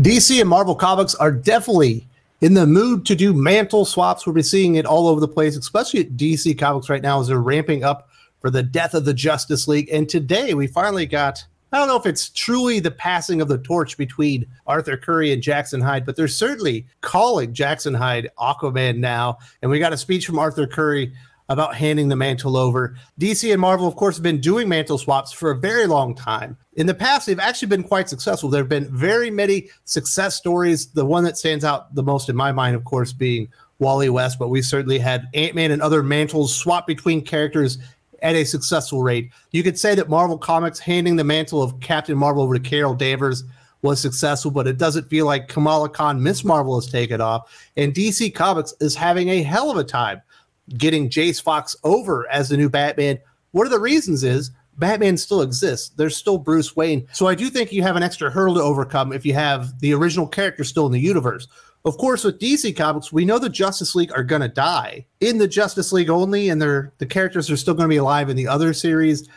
DC and Marvel Comics are definitely in the mood to do mantle swaps. We'll be seeing it all over the place, especially at DC Comics right now as they're ramping up for the death of the Justice League. And today we finally got, I don't know if it's truly the passing of the torch between Arthur Curry and Jackson Hyde, but they're certainly calling Jackson Hyde Aquaman now. And we got a speech from Arthur Curry about handing the mantle over. DC and Marvel, of course, have been doing mantle swaps for a very long time. In the past, they've actually been quite successful. There have been very many success stories. The one that stands out the most in my mind, of course, being Wally West, but we certainly had Ant-Man and other mantles swap between characters at a successful rate. You could say that Marvel Comics handing the mantle of Captain Marvel over to Carol Danvers was successful, but it doesn't feel like Kamala Khan, Miss Marvel, has taken off. And DC Comics is having a hell of a time getting Jace Fox over as the new Batman. One of the reasons is Batman still exists. There's still Bruce Wayne. So I do think you have an extra hurdle to overcome if you have the original character still in the universe. Of course, with DC Comics, we know the Justice League are going to die in the Justice League only, and the characters are still going to be alive in the other series.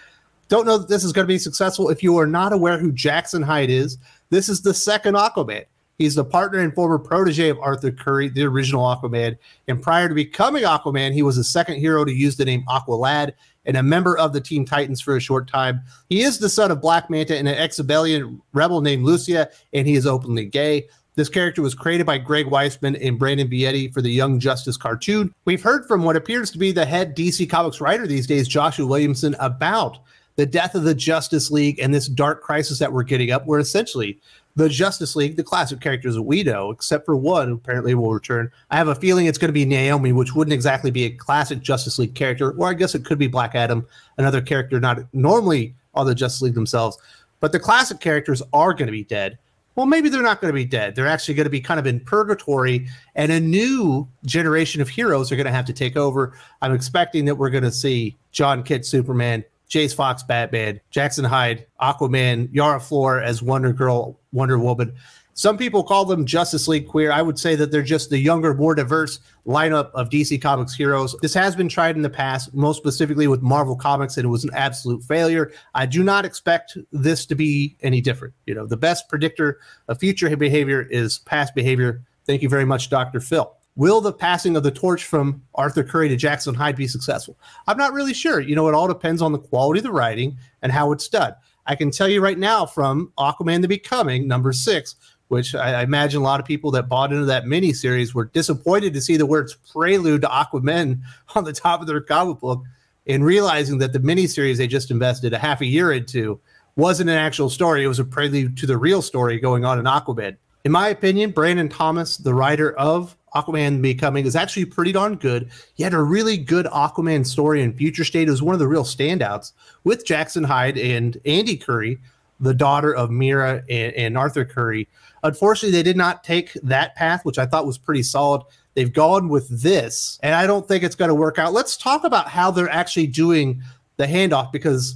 Don't know that this is going to be successful. If you are not aware who Jackson Hyde is, this is the second Aquaman. He's the partner and former protege of Arthur Curry, the original Aquaman. And prior to becoming Aquaman, he was the second hero to use the name Aqualad and a member of the Teen Titans for a short time. He is the son of Black Manta and an ex-rebellion rebel named Lucia, and he is openly gay. This character was created by Greg Weissman and Brandon Vietti for the Young Justice cartoon. We've heard from what appears to be the head DC Comics writer these days, Joshua Williamson, about the death of the Justice League and this dark crisis that we're getting up, where essentially the Justice League, the classic characters that we know, except for one, apparently will return. I have a feeling it's going to be Naomi, which wouldn't exactly be a classic Justice League character, or I guess it could be Black Adam, another character not normally on the Justice League themselves. But the classic characters are going to be dead. Well, maybe they're not going to be dead. They're actually going to be kind of in purgatory, and a new generation of heroes are going to have to take over. I'm expecting that we're going to see John Kent, Superman, Jace Fox, Batman, Jackson Hyde, Aquaman, Yara Floor as Wonder Girl, Wonder Woman. Some people call them Justice League queer. I would say that they're just the younger, more diverse lineup of DC Comics heroes. This has been tried in the past, most specifically with Marvel Comics, and it was an absolute failure. I do not expect this to be any different. You know, the best predictor of future behavior is past behavior. Thank you very much, Dr. Phil. Will the passing of the torch from Arthur Curry to Jackson Hyde be successful? I'm not really sure. You know, it all depends on the quality of the writing and how it's done. I can tell you right now from Aquaman: The Becoming, #6, which I imagine a lot of people that bought into that miniseries were disappointed to see the words prelude to Aquaman on the top of their comic book and realizing that the miniseries they just invested a half a year into wasn't an actual story. It was a prelude to the real story going on in Aquaman. In my opinion, Brandon Thomas, the writer of Aquaman: Becoming, is actually pretty darn good. He had a really good Aquaman story in Future State. It was one of the real standouts with Jackson Hyde and Andy Curry, the daughter of Mera and Arthur Curry. Unfortunately, they did not take that path, which I thought was pretty solid. They've gone with this, and I don't think it's going to work out. Let's talk about how they're actually doing the handoff, because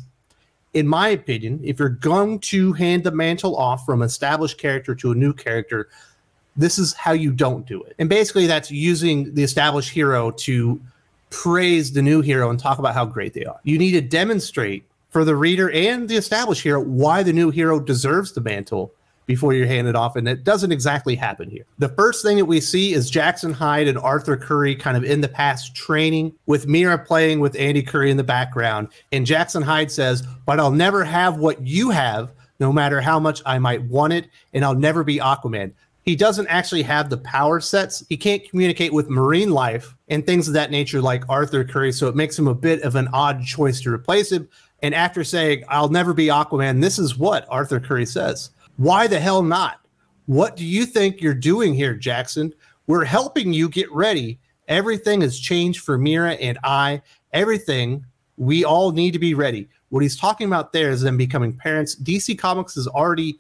in my opinion, if you're going to hand the mantle off from an established character to a new character, this is how you don't do it. And basically that's using the established hero to praise the new hero and talk about how great they are. You need to demonstrate for the reader and the established hero why the new hero deserves the mantle before you hand it off, and it doesn't exactly happen here. The first thing that we see is Jackson Hyde and Arthur Curry kind of in the past training, with Mera playing with Andy Curry in the background, and Jackson Hyde says, "But I'll never have what you have, no matter how much I might want it, and I'll never be Aquaman." He doesn't actually have the power sets. He can't communicate with marine life and things of that nature like Arthur Curry, so it makes him a bit of an odd choice to replace him. And after saying, "I'll never be Aquaman," this is what Arthur Curry says. "Why the hell not? What do you think you're doing here, Jackson? We're helping you get ready. Everything has changed for Mera and I. Everything, we all need to be ready." What he's talking about there is them becoming parents. DC Comics has already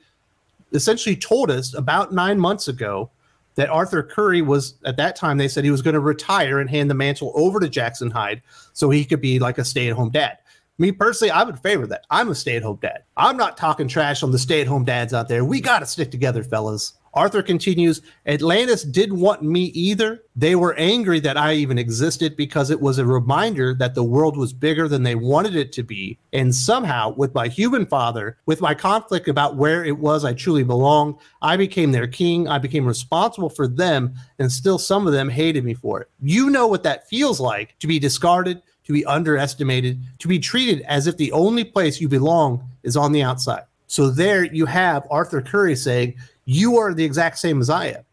essentially told us about 9 months ago that Arthur Curry was, at that time, they said he was going to retire and hand the mantle over to Jackson Hyde so he could be like a stay-at-home dad. Me personally, I would favor that. I'm a stay-at-home dad. I'm not talking trash on the stay-at-home dads out there. We got to stick together, fellas. Arthur continues, Atlantis didn't want me either. They were angry that I even existed because it was a reminder that the world was bigger than they wanted it to be. And somehow, with my human father, with my conflict about where it was I truly belonged, I became their king. I became responsible for them, and still some of them hated me for it. You know what that feels like, to be discarded, to be underestimated, to be treated as if the only place you belong is on the outside. So there you have Arthur Curry saying, you are the exact same as I am,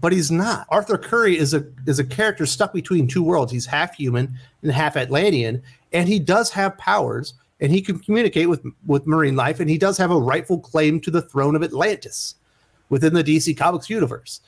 but he's not. Arthur Curry is a character stuck between two worlds. He's half human and half Atlantean, and he does have powers, and he can communicate with marine life, and he does have a rightful claim to the throne of Atlantis within the DC Comics universe.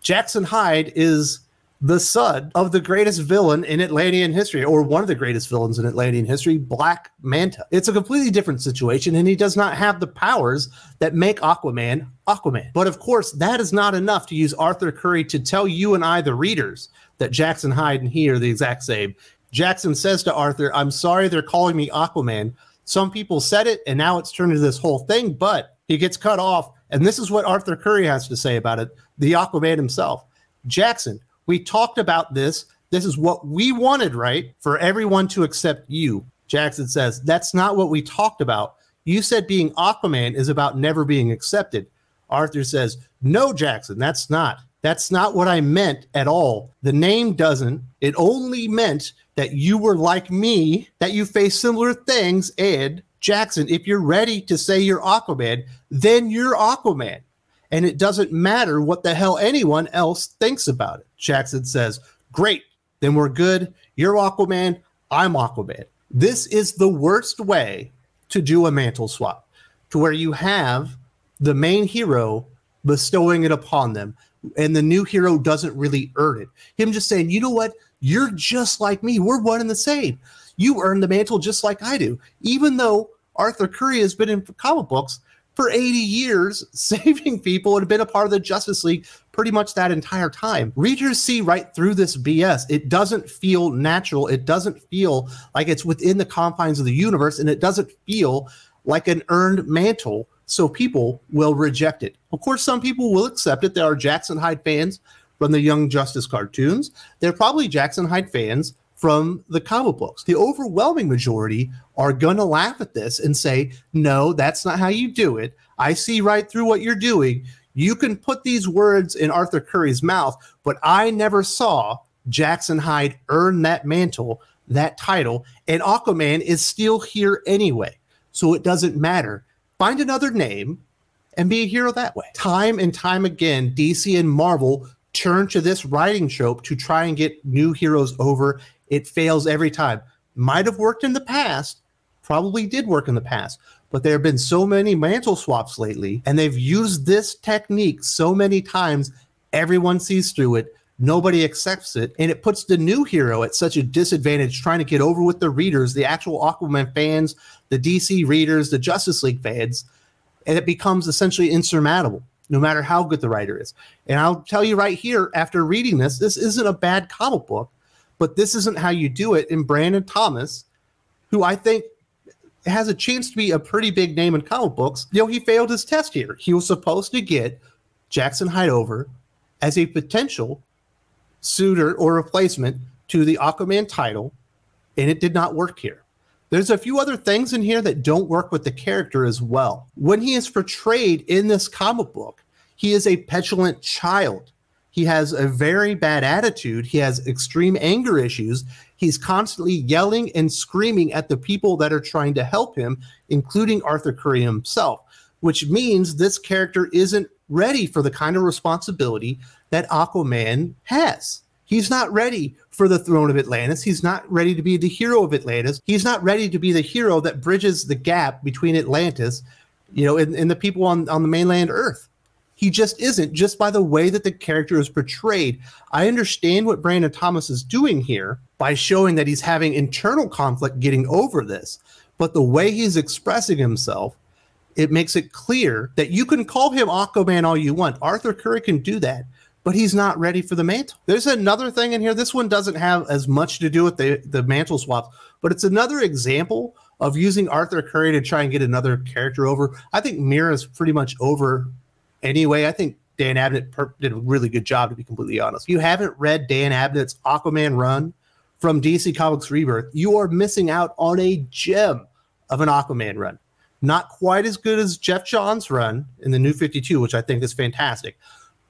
Jackson Hyde is the son of the greatest villain in Atlantean history, or one of the greatest villains in Atlantean history, Black Manta. It's a completely different situation, and he does not have the powers that make Aquaman, Aquaman. But of course, that is not enough to use Arthur Curry to tell you and I, the readers, that Jackson Hyde and he are the exact same. Jackson says to Arthur, I'm sorry they're calling me Aquaman. Some people said it, and now it's turned into this whole thing, but he gets cut off, and this is what Arthur Curry has to say about it, the Aquaman himself. Jackson, we talked about this. This is what we wanted, right? For everyone to accept you. Jackson says, that's not what we talked about. You said being Aquaman is about never being accepted. Arthur says, no, Jackson, that's not. That's not what I meant at all. The name doesn't. It only meant that you were like me, that you face similar things. And Jackson, if you're ready to say you're Aquaman, then you're Aquaman. And it doesn't matter what the hell anyone else thinks about it. Jackson says, great, then we're good. You're Aquaman, I'm Aquaman. This is the worst way to do a mantle swap, to where you have the main hero bestowing it upon them, and the new hero doesn't really earn it. Him just saying, you know what? You're just like me. We're one and the same. You earn the mantle just like I do. Even though Arthur Curry has been in comic books for 80 years, saving people, and have been a part of the Justice League pretty much that entire time. Readers see right through this BS. It doesn't feel natural. It doesn't feel like it's within the confines of the universe, and it doesn't feel like an earned mantle, so people will reject it. Of course, some people will accept it. There are Jackson Hyde fans from the Young Justice cartoons. They're probably Jackson Hyde fans from the comic books. The overwhelming majority are going to laugh at this and say, no, that's not how you do it. I see right through what you're doing. You can put these words in Arthur Curry's mouth, but I never saw Jackson Hyde earn that mantle, that title, and Aquaman is still here anyway, so it doesn't matter. Find another name and be a hero that way. Time and time again, DC and Marvel turn to this writing trope to try and get new heroes over. It fails every time. Might have worked in the past, probably did work in the past, but there have been so many mantle swaps lately, and they've used this technique so many times, everyone sees through it, nobody accepts it, and it puts the new hero at such a disadvantage trying to get over with the readers, the actual Aquaman fans, the DC readers, the Justice League fans, and it becomes essentially insurmountable, no matter how good the writer is. And I'll tell you right here, after reading this, this isn't a bad comic book, but this isn't how you do it. And Brandon Thomas, who I think has a chance to be a pretty big name in comic books, you know, he failed his test here. He was supposed to get Jackson Hyde over as a potential suitor or replacement to the Aquaman title, and it did not work here. There's a few other things in here that don't work with the character as well. When he is portrayed in this comic book, he is a petulant child. He has a very bad attitude. He has extreme anger issues. He's constantly yelling and screaming at the people that are trying to help him, including Arthur Curry himself, which means this character isn't ready for the kind of responsibility that Aquaman has. He's not ready for the throne of Atlantis. He's not ready to be the hero of Atlantis. He's not ready to be the hero that bridges the gap between Atlantis, you know, and the people on the mainland Earth. He just isn't, just by the way that the character is portrayed. I understand what Brandon Thomas is doing here by showing that he's having internal conflict getting over this, but the way he's expressing himself, it makes it clear that you can call him Aquaman all you want. Arthur Curry can do that, but he's not ready for the mantle. There's another thing in here. This one doesn't have as much to do with the mantle swaps, but it's another example of using Arthur Curry to try and get another character over. I think Mera's pretty much over anyway. I think Dan Abnett did a really good job, to be completely honest. If you haven't read Dan Abnett's Aquaman run from DC Comics Rebirth, you are missing out on a gem of an Aquaman run. Not quite as good as Jeff John's run in the New 52, which I think is fantastic,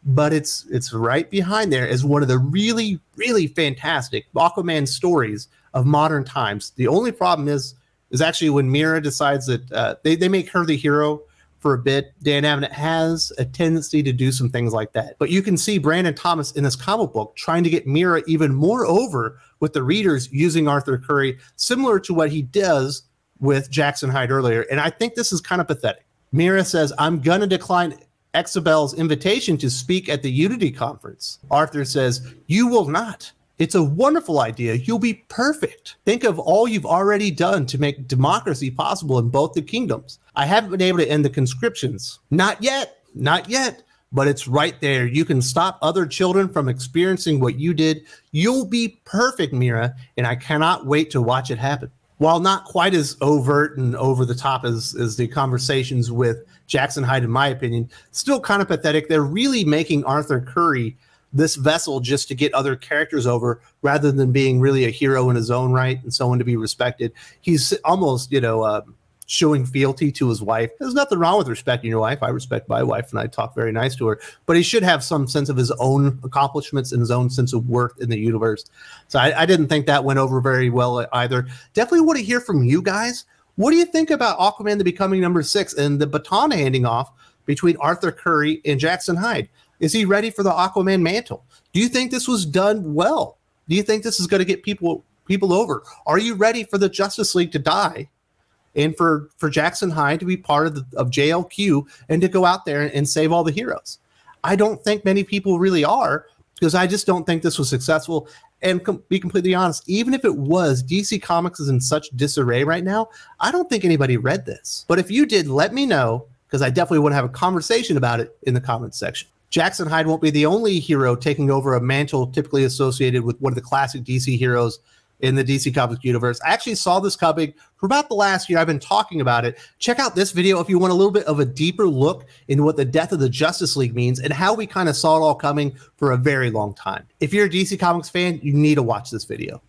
but it's right behind there as one of the really, really fantastic Aquaman stories of modern times. The only problem is actually when Mera decides that they make her the hero for a bit. Dan Abnett has a tendency to do some things like that. But you can see Brandon Thomas in this comic book trying to get Mera even more over with the readers using Arthur Curry, similar to what he does with Jackson Hyde earlier. And I think this is kind of pathetic. Mera says, I'm going to decline Exabel's invitation to speak at the Unity Conference. Arthur says, you will not. It's a wonderful idea. You'll be perfect. Think of all you've already done to make democracy possible in both the kingdoms. I haven't been able to end the conscriptions. Not yet. Not yet. But it's right there. You can stop other children from experiencing what you did. You'll be perfect, Mera, and I cannot wait to watch it happen. While not quite as overt and over the top as the conversations with Jackson Hyde, in my opinion, still kind of pathetic. They're really making Arthur Curry this vessel just to get other characters over rather than being really a hero in his own right and someone to be respected. He's almost, you know, showing fealty to his wife. There's nothing wrong with respecting your wife. I respect my wife and I talk very nice to her, but he should have some sense of his own accomplishments and his own sense of worth in the universe. So I didn't think that went over very well either. Definitely want to hear from you guys. What do you think about Aquaman: The Becoming #6 and the baton handing off between Arthur Curry and Jackson Hyde? Is he ready for the Aquaman mantle? Do you think this was done well? Do you think this is going to get people over? Are you ready for the Justice League to die and for Jackson Hyde to be part of JLQ and to go out there and save all the heroes? I don't think many people really are, because I just don't think this was successful. And be completely honest, even if it was, DC Comics is in such disarray right now, I don't think anybody read this. But if you did, let me know, because I definitely want to have a conversation about it in the comments section. Jackson Hyde won't be the only hero taking over a mantle typically associated with one of the classic DC heroes in the DC Comics universe. I actually saw this coming for about the last year. I've been talking about it. Check out this video if you want a little bit of a deeper look into what the death of the Justice League means and how we kind of saw it all coming for a very long time. If you're a DC Comics fan, you need to watch this video.